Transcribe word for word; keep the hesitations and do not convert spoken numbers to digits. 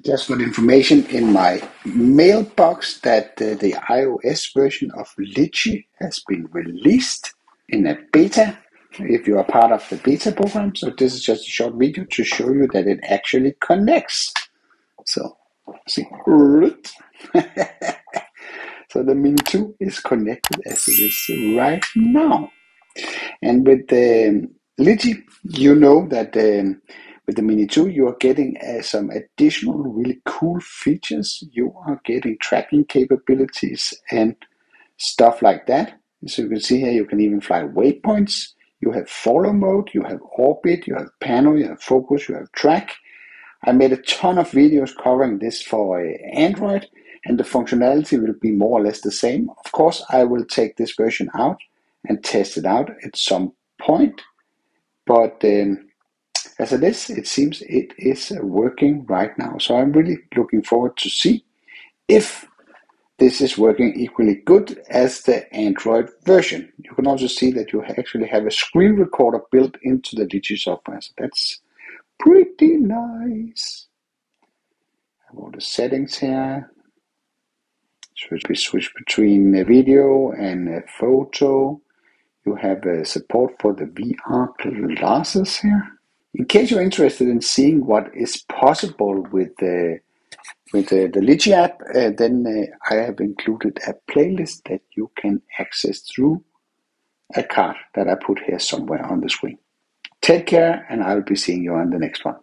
Just got information in my mailbox that uh, the iOS version of Litchi has been released in a beta, if you are part of the beta program. So this is just a short video to show you that it actually connects. So, see, so the Mini two is connected as it is right now. And with the Litchi, you know that um, with the Mini two, you are getting uh, some additional really cool features. You are getting tracking capabilities and stuff like that. So you can see here, you can even fly waypoints. You have follow mode, you have orbit, you have panel, you have focus, you have track. I made a ton of videos covering this for uh, Android, and the functionality will be more or less the same. Of course, I will take this version out and test it out at some point, but um, as it is, it seems it is working right now. So I'm really looking forward to see if this is working equally good as the Android version. You can also see that you actually have a screen recorder built into the Litchi software. So that's pretty nice. I have all the settings here. So we switch between a video and a photo. You have a support for the V R glasses here. In case you're interested in seeing what is possible with the with the, the Litchi app, uh, then uh, I have included a playlist that you can access through a card that I put here somewhere on the screen. Take care, and I'll be seeing you on the next one.